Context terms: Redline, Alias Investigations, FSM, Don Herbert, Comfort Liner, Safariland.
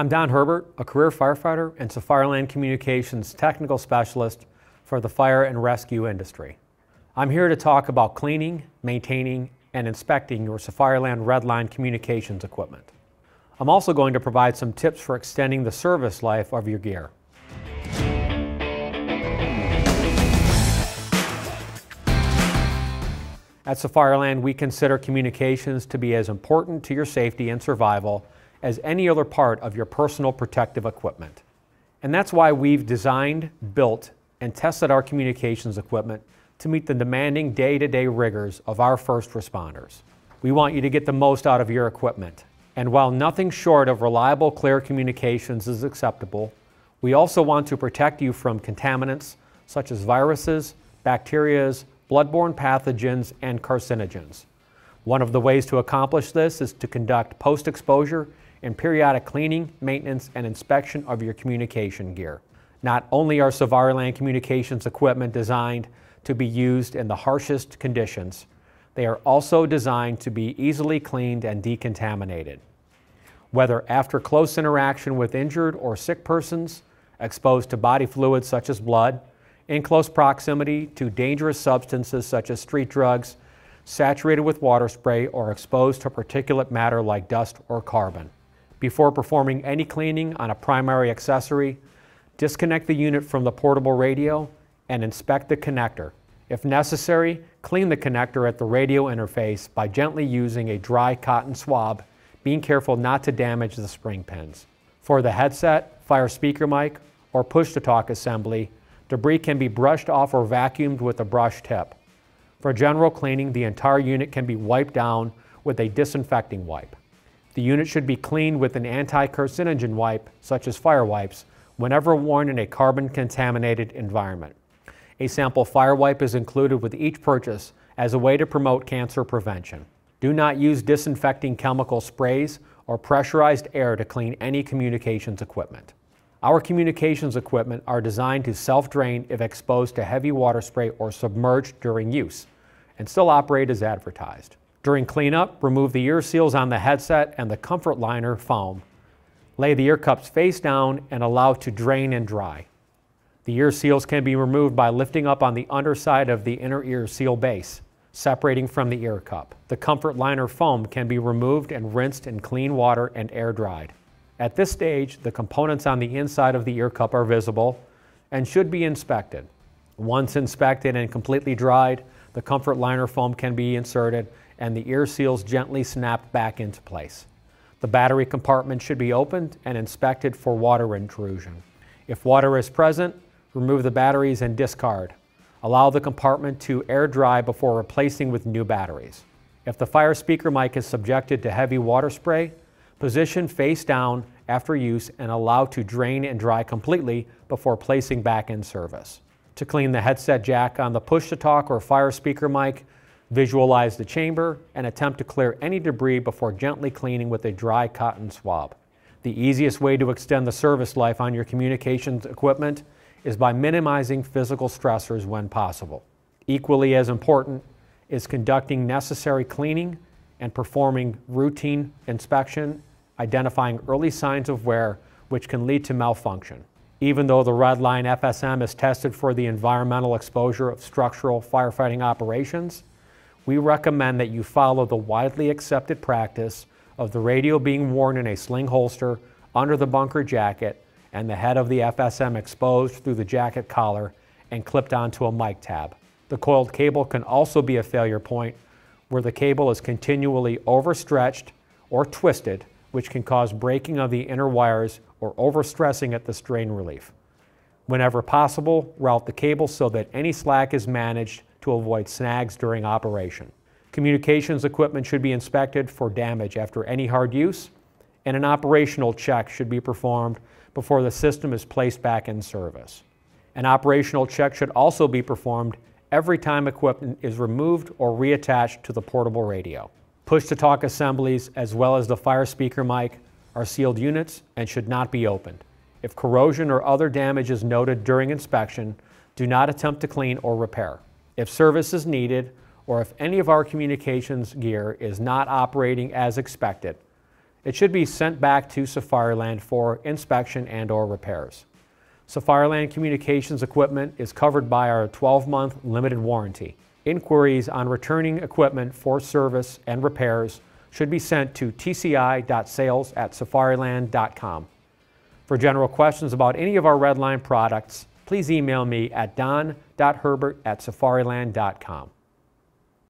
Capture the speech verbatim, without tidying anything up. I'm Don Herbert, a career firefighter and Safariland Communications Technical Specialist for the fire and rescue industry. I'm here to talk about cleaning, maintaining, and inspecting your Safariland Redline communications equipment. I'm also going to provide some tips for extending the service life of your gear. At Safariland, we consider communications to be as important to your safety and survival as any other part of your personal protective equipment. And that's why we've designed, built, and tested our communications equipment to meet the demanding day-to-day rigors of our first responders. We want you to get the most out of your equipment. And while nothing short of reliable, clear communications is acceptable, we also want to protect you from contaminants such as viruses, bacteria, bloodborne pathogens, and carcinogens. One of the ways to accomplish this is to conduct post-exposure and periodic cleaning, maintenance, and inspection of your communication gear. Not only are Safariland communications equipment designed to be used in the harshest conditions, they are also designed to be easily cleaned and decontaminated. Whether after close interaction with injured or sick persons, exposed to body fluids such as blood, in close proximity to dangerous substances such as street drugs, saturated with water spray, or exposed to particulate matter like dust or carbon. Before performing any cleaning on a primary accessory, disconnect the unit from the portable radio and inspect the connector. If necessary, clean the connector at the radio interface by gently using a dry cotton swab, being careful not to damage the spring pins. For the headset, fire speaker mic, or push-to-talk assembly, debris can be brushed off or vacuumed with a brush tip. For general cleaning, the entire unit can be wiped down with a disinfecting wipe. The unit should be cleaned with an anti-carcinogen wipe, such as fire wipes, whenever worn in a carbon-contaminated environment. A sample fire wipe is included with each purchase as a way to promote cancer prevention. Do not use disinfecting chemical sprays or pressurized air to clean any communications equipment. Our communications equipment are designed to self-drain if exposed to heavy water spray or submerged during use, and still operate as advertised. During cleanup, remove the ear seals on the headset and the Comfort Liner foam. Lay the ear cups face down and allow to drain and dry. The ear seals can be removed by lifting up on the underside of the inner ear seal base, separating from the ear cup. The Comfort Liner foam can be removed and rinsed in clean water and air dried. At this stage, the components on the inside of the ear cup are visible and should be inspected. Once inspected and completely dried, the Comfort Liner foam can be inserted and the ear seals gently snapped back into place. The battery compartment should be opened and inspected for water intrusion. If water is present, remove the batteries and discard. Allow the compartment to air dry before replacing with new batteries. If the fire speaker mic is subjected to heavy water spray, position face down after use and allow to drain and dry completely before placing back in service. To clean the headset jack on the push-to-talk or fire speaker mic, visualize the chamber and attempt to clear any debris before gently cleaning with a dry cotton swab. The easiest way to extend the service life on your communications equipment is by minimizing physical stressors when possible. Equally as important is conducting necessary cleaning and performing routine inspection, identifying early signs of wear, which can lead to malfunction. Even though the Redline F S M is tested for the environmental exposure of structural firefighting operations, we recommend that you follow the widely accepted practice of the radio being worn in a sling holster under the bunker jacket and the head of the F S M exposed through the jacket collar and clipped onto a mic tab. The coiled cable can also be a failure point where the cable is continually overstretched or twisted, which can cause breaking of the inner wires or overstressing at the strain relief. Whenever possible, route the cable so that any slack is managed to avoid snags during operation. Communications equipment should be inspected for damage after any hard use, and an operational check should be performed before the system is placed back in service. An operational check should also be performed every time equipment is removed or reattached to the portable radio. Push-to-talk assemblies, as well as the fire speaker mic, are sealed units and should not be opened. If corrosion or other damage is noted during inspection, do not attempt to clean or repair. If service is needed, or if any of our communications gear is not operating as expected, it should be sent back to Safariland for inspection and or repairs. Safariland communications equipment is covered by our twelve month limited warranty. Inquiries on returning equipment for service and repairs should be sent to T C I dot sales at safariland dot com. For general questions about any of our Redline products, please email me at don dot herbert at safariland dot com.